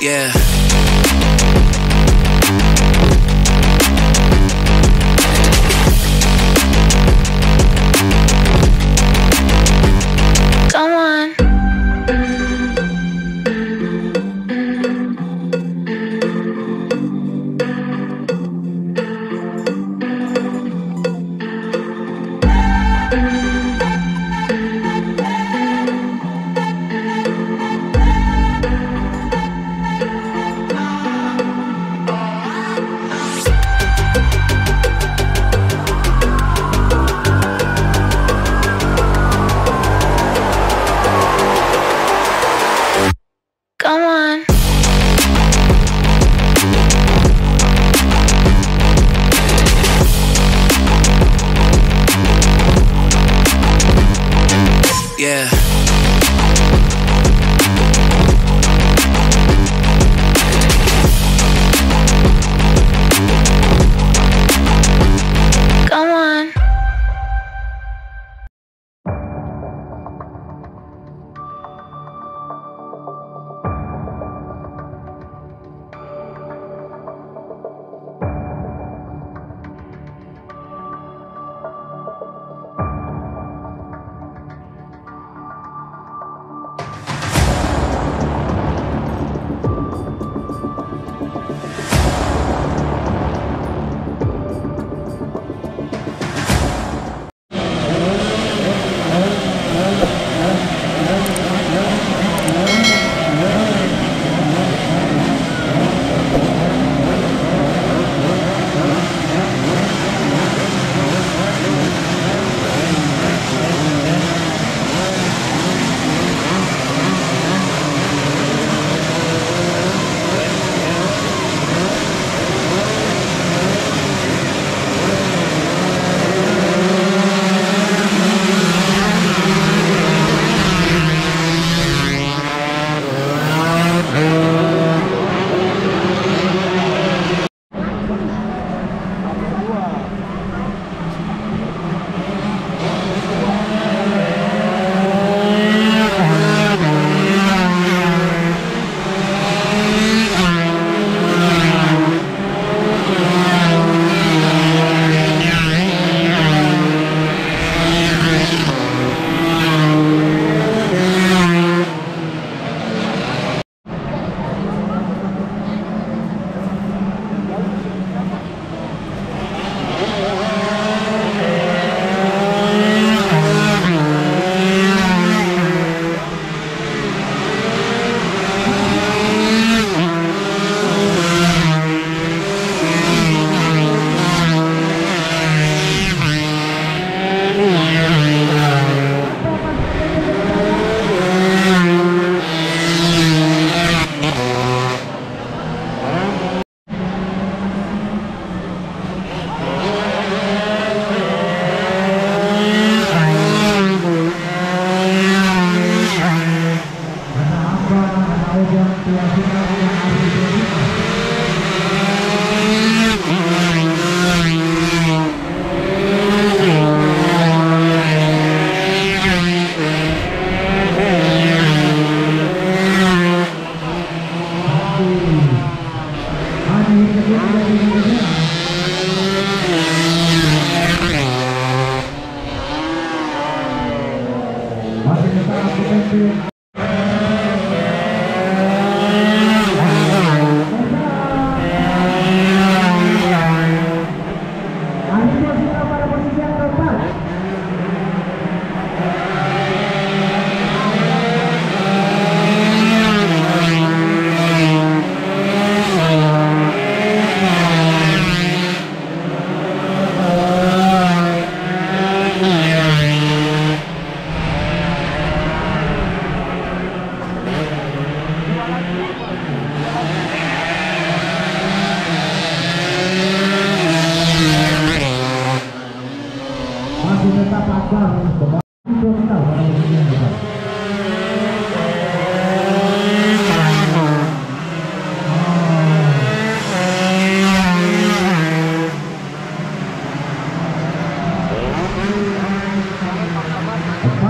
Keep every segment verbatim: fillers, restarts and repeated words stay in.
Yeah. Yeah.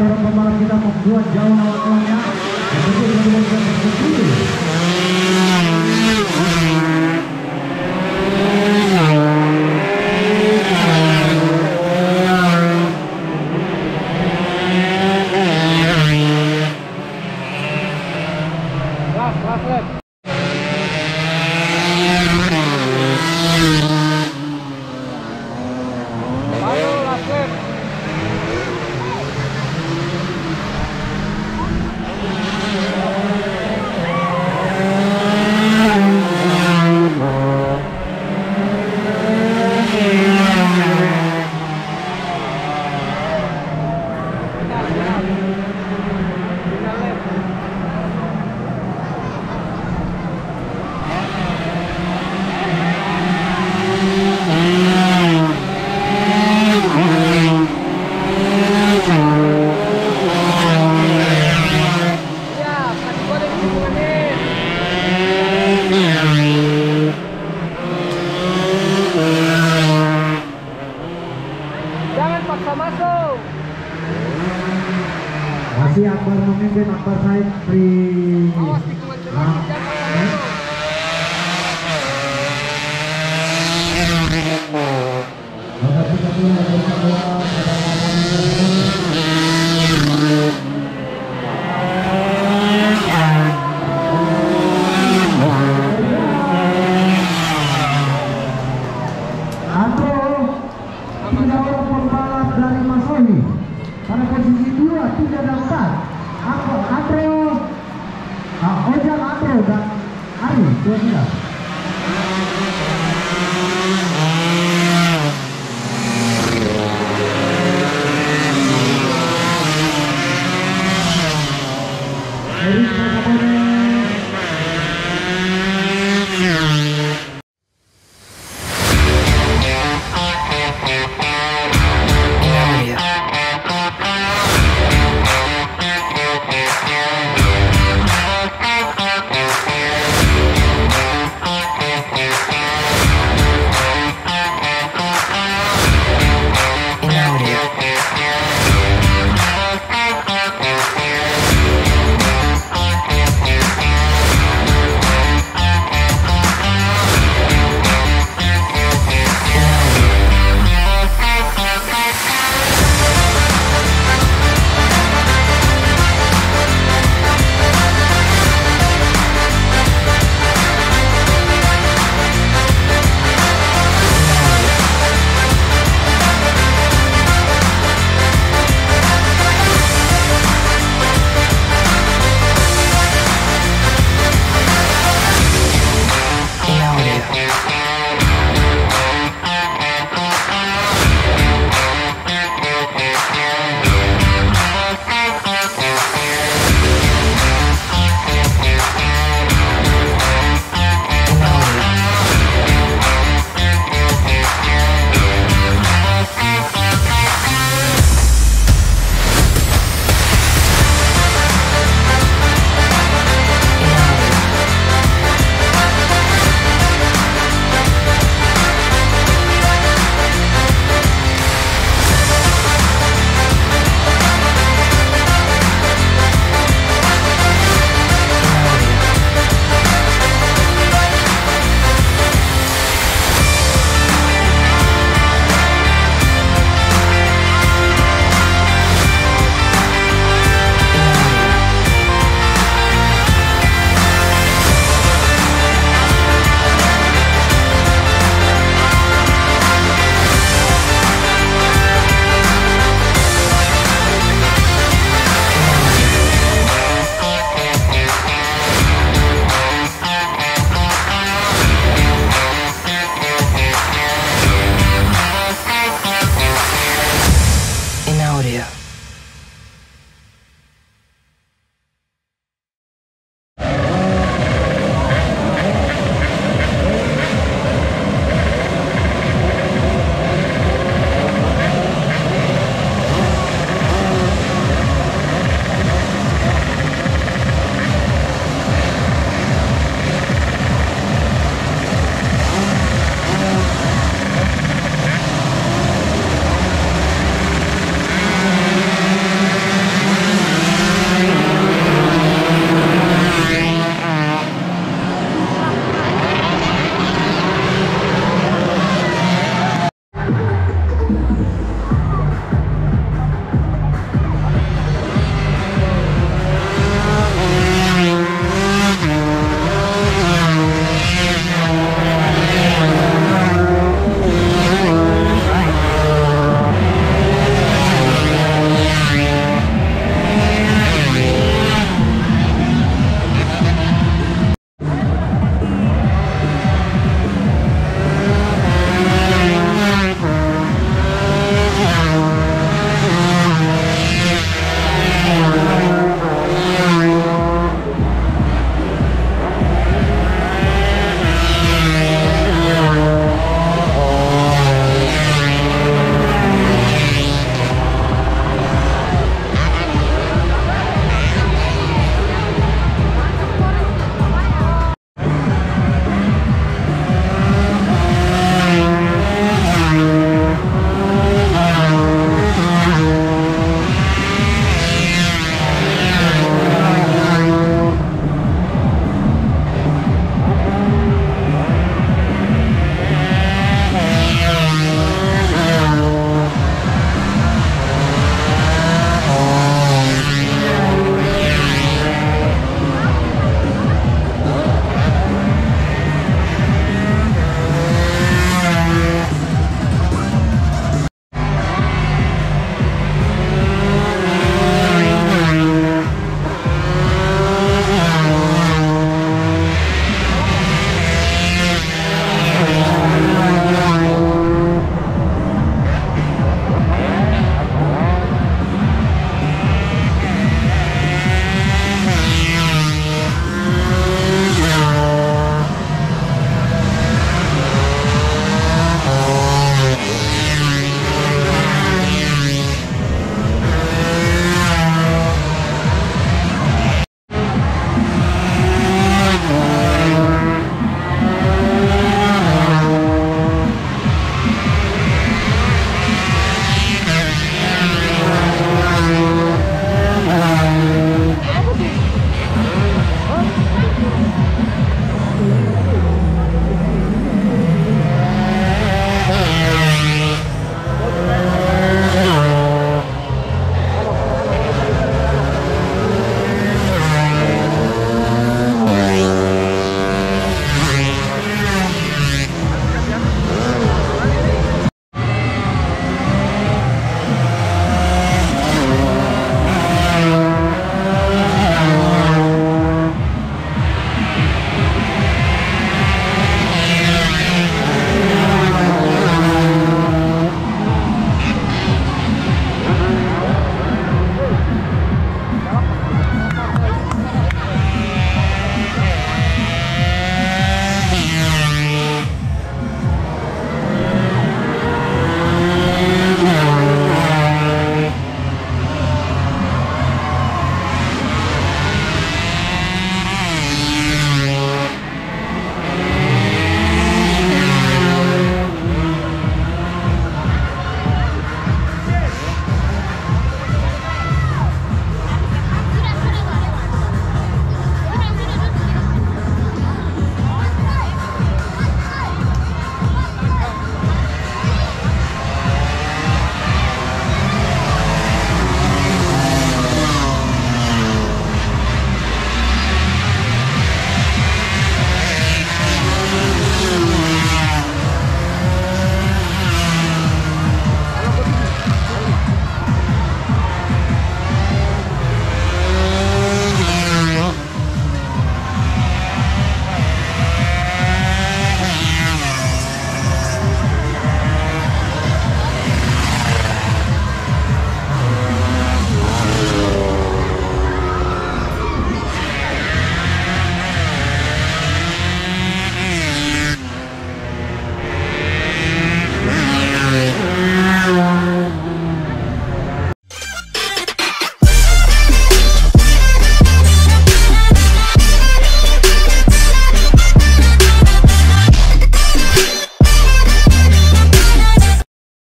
Membawa kita membuat jauh awalnya, begitu begitu begitu. and then upper side free.